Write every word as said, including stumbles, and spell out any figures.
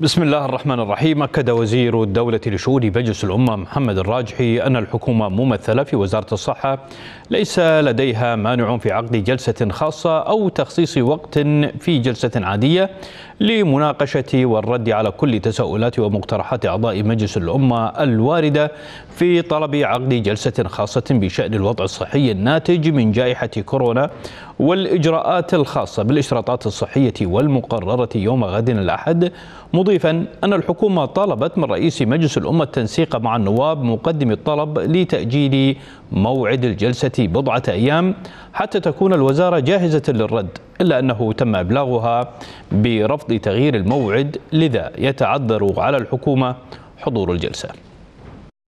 بسم الله الرحمن الرحيم. أكد وزير الدولة لشؤون مجلس الأمة محمد الراجحي أن الحكومة ممثلة في وزارة الصحة ليس لديها مانع في عقد جلسة خاصة أو تخصيص وقت في جلسة عادية لمناقشة والرد على كل تساؤلات ومقترحات أعضاء مجلس الأمة الواردة في طلب عقد جلسة خاصة بشأن الوضع الصحي الناتج من جائحة كورونا والإجراءات الخاصة بالإشراطات الصحية والمقررة يوم غد الأحد، مضيفا أن الحكومة طلبت من رئيس مجلس الأمة التنسيق مع النواب مقدم الطلب لتأجيل موعد الجلسة بضعة أيام حتى تكون الوزارة جاهزة للرد، إلا أنه تم إبلاغها برفض تغيير الموعد، لذا يتعذر على الحكومة حضور الجلسة.